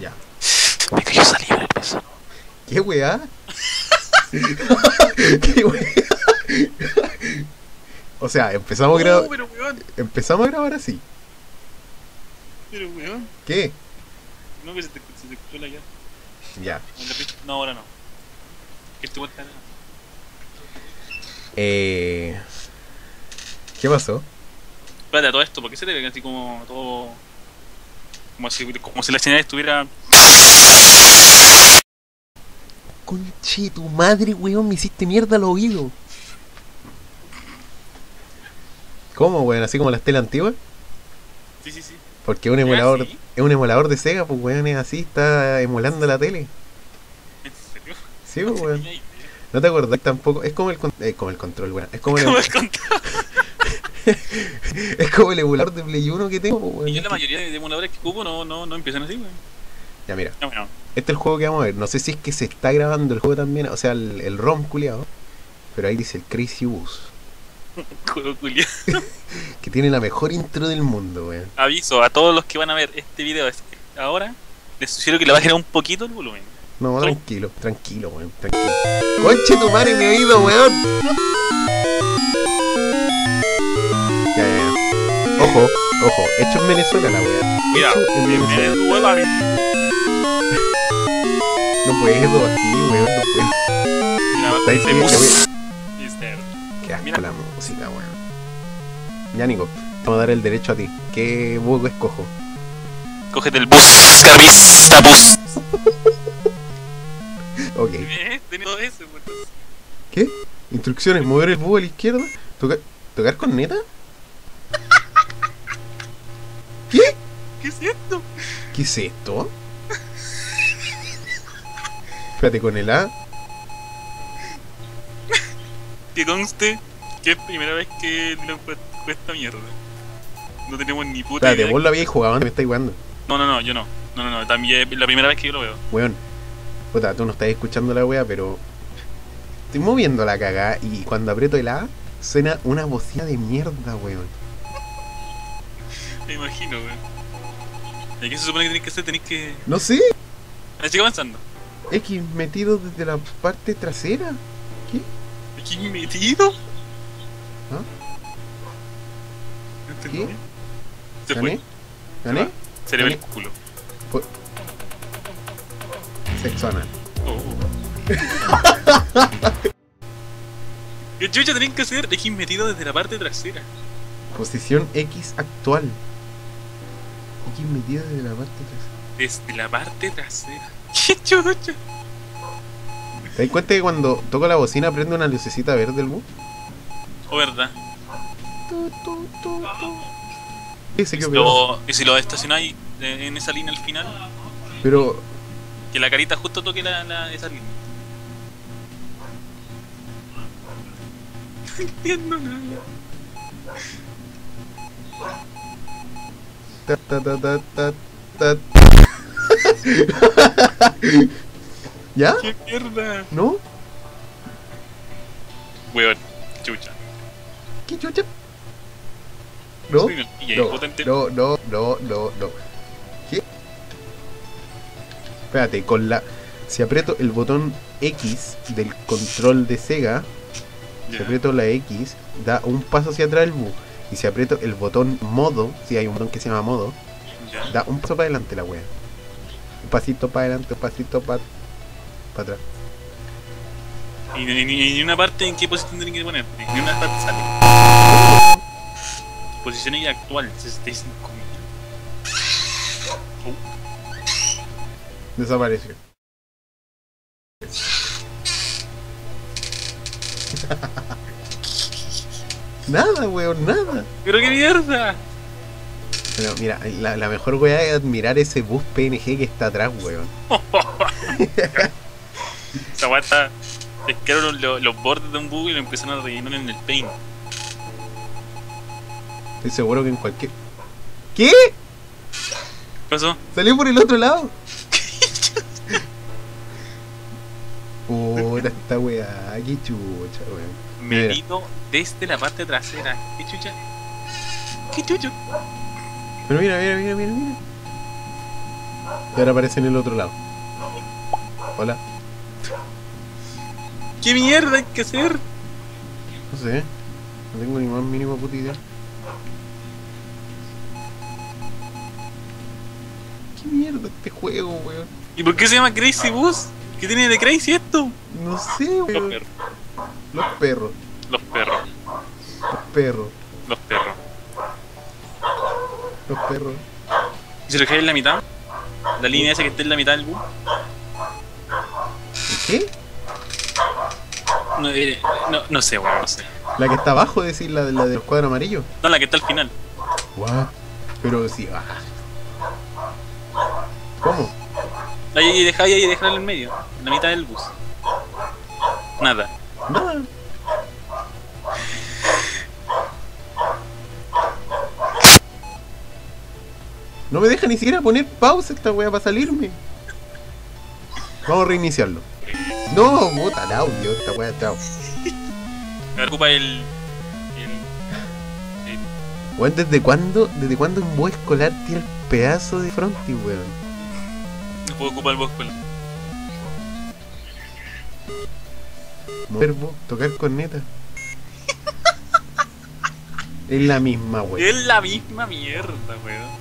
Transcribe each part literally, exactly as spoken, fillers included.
Ya. Me cayó saliva en el pezón. ¿Qué weá? ¿Qué weá? O sea, empezamos no, a grabar. Pero weón. Empezamos a grabar así. Pero weón. ¿Qué? No, que se te, se te escuchó la llave. Ya. No, ahora no. Que te vuelta nada. Eh. ¿Qué pasó? Espérate, a todo esto, ¿por qué se te ve así como todo? Como si, como si la señal estuviera. Conche tu madre, weón, me hiciste mierda al oído. ¿Cómo, weón? ¿Así como las telas antiguas? Sí, sí, sí. Porque un emulador, ¿sí? Es un emulador de Sega, pues weón, es así, está emulando la tele. ¿En serio? Sí, pues no weón. No te acordás tampoco, es como el, con eh, como el control, weón. Es como el, el control. Es como el emulador de Play uno que tengo, weón. Y yo la mayoría de emuladores que ocupo no, no, no empiezan así, weón. Ya, mira. No, no. Este es el juego que vamos a ver. No sé si es que se está grabando el juego también, o sea, el, el ROM culiado. Pero ahí dice el Crazy Bus. Que tiene la mejor intro del mundo, weón. Aviso a todos los que van a ver este video es ahora, les sugiero que le bajen un poquito el volumen. No, tranquilo, tranquilo, weón, tranquilo. ¡Conche tu madre, mi oído, weón! Ya, ya, ya. Ojo, ojo, hecho en Venezuela la weón. Mira, en Venezuela. No puedo aquí, weón, no puedo. Está ahí, con la música, weón. Ya, Nico, te voy a dar el derecho a ti. ¿Qué bug escojo? Cógete el bus, carbista bus. Ok. ¿Eh? Tenido eso, entonces. ¿Qué? Instrucciones, mover el bus a la izquierda. ¿Tocar, tocar con neta? ¿Qué? ¿Qué es esto? ¿Qué es esto? Espérate, con el A. Que conste que es la primera vez que lo jugué esta mierda. No tenemos ni puta Dale, idea. Espérate, vos lo habías jugado, ¿dónde me estáis jugando? No, no, no, yo no. No, no, no, también es la primera vez que yo lo veo. Weón, puta, tú no estás escuchando la wea, pero estoy moviendo la cagada y cuando aprieto el A suena una bocina de mierda, weón. Me imagino, weón. ¿Y qué se supone que tenés que hacer? Tenés que... No sé. Sigue avanzando. X metido desde la parte trasera. ¿Qué? ¿Aquí metido? ¿Ah? ¿Qué? ¿Se fue? ¿Gané? ¿Gané? Se le ve el culo. Sexo anal. El chucha tenía que hacer X metido desde la parte trasera. Posición X actual. X metido desde la parte trasera. Desde la parte trasera. ¡Qué chucha! ¿Te das cuenta que cuando toco la bocina prende una lucecita verde del bus? O oh, verdad. Tu, tu, tu, tu. ¿Y si lo, lo estacionáis en esa línea al final? Pero... Que la carita justo toque la, la, esa línea. No entiendo nada. Ta, ta, ta, ta, ta, ta. ¿Ya? ¡Qué mierda! ¿No? Weón, chucha. ¿Qué chucha? ¿No? No, no, no, no, no, no. ¿Qué? Espérate, con la... Si aprieto el botón X del control de Sega, yeah. Si aprieto la X, da un paso hacia atrás el bus. Y si aprieto el botón modo, si hay un botón que se llama modo, yeah. Da un paso para adelante la wea. Un pasito para adelante, un pasito para... para atrás. Y ni una parte en qué posición tienen que poner, ni una parte sale. Posición actual, sesenta y cinco mil. Oh. Desapareció. Nada, weón, nada. Pero qué mierda. Bueno, mira, la, la mejor weá es admirar ese bus P N G que está atrás, weón. Esa weá está. Pescaron los, los bordes de un bug y lo empezaron a rellenar en el paint. Estoy seguro que en cualquier. ¿Qué? ¿Qué pasó? Salió por el otro lado. Puta esta weá, qué chucha, weón. Medido desde la parte trasera. ¿Qué chucha? ¿Qué chucha? Pero mira, mira, mira, mira, mira. Y ahora aparece en el otro lado. Hola. ¿Qué mierda hay que hacer? No sé. No tengo ni más mínima puta idea. ¿Qué mierda este juego, weón? ¿Y por qué se llama Crazy Bus? ¿Qué tiene de crazy esto? No sé, weón. Los perros. Los perros. Los perros. Los perros. Los perros. ¿Y si lo dejáis en la mitad? La línea esa que está en la mitad del bus. ¿Qué? No, eh, no, no sé, weón, no sé. ¿La que está abajo, decir, la, la del cuadro amarillo? No, la que está al final. Guau. Wow. Pero sí, baja. ¿Cómo? Ahí dejáis ahí, dejarla en el medio, en la mitad del bus. Nada. Nada. No me deja ni siquiera poner pausa esta wea para salirme. Vamos a reiniciarlo. No, puta, el audio, esta wea está. Me ocupa el... el... el... Weón, ¿desde cuándo? ¿Desde cuándo un bus escolar tiene el pedazo de frontis, weón? No puedo ocupar el bus escolar. Mover bus, tocar corneta. Es la misma, weón. Es la misma mierda, weón.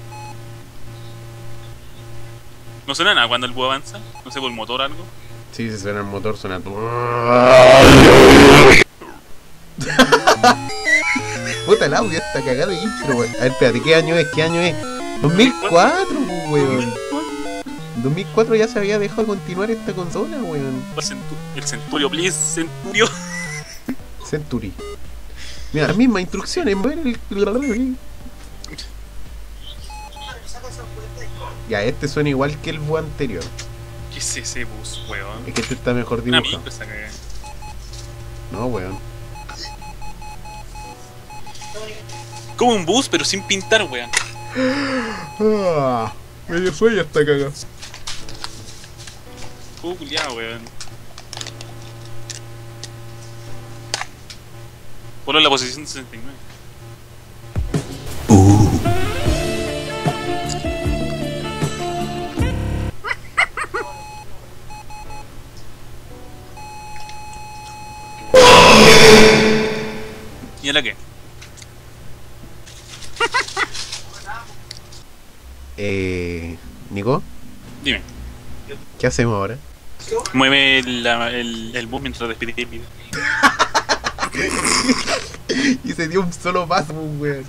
No suena nada cuando el bus avanza, no sé, por el motor o algo. Sí, si suena el motor, suena tu... Puta, el audio está cagado de intro, weón. A ver, espérate, ¿qué año es? ¿Qué año es? dos mil cuatro, weón. dos mil cuatro ya se había dejado continuar esta consola, weón. El Centurio, please, Centurio. Centuri. Mira, las mismas instrucciones, weón. Ya, este suena igual que el bus anterior. ¿Qué es ese bus, weón? Es que este está mejor dibujado. Una esa cagada. No, weón. Como un bus, pero sin pintar, weón. Ah, medio sueño esta cagada. Juego culiado, weón. Ponlo en la posición sesenta y nueve. ¿Y la qué? eh... ¿Nico? Dime. ¿Qué hacemos ahora? Mueve la, el, el bus mientras despedí el video. Y se dio un solo paso, weón.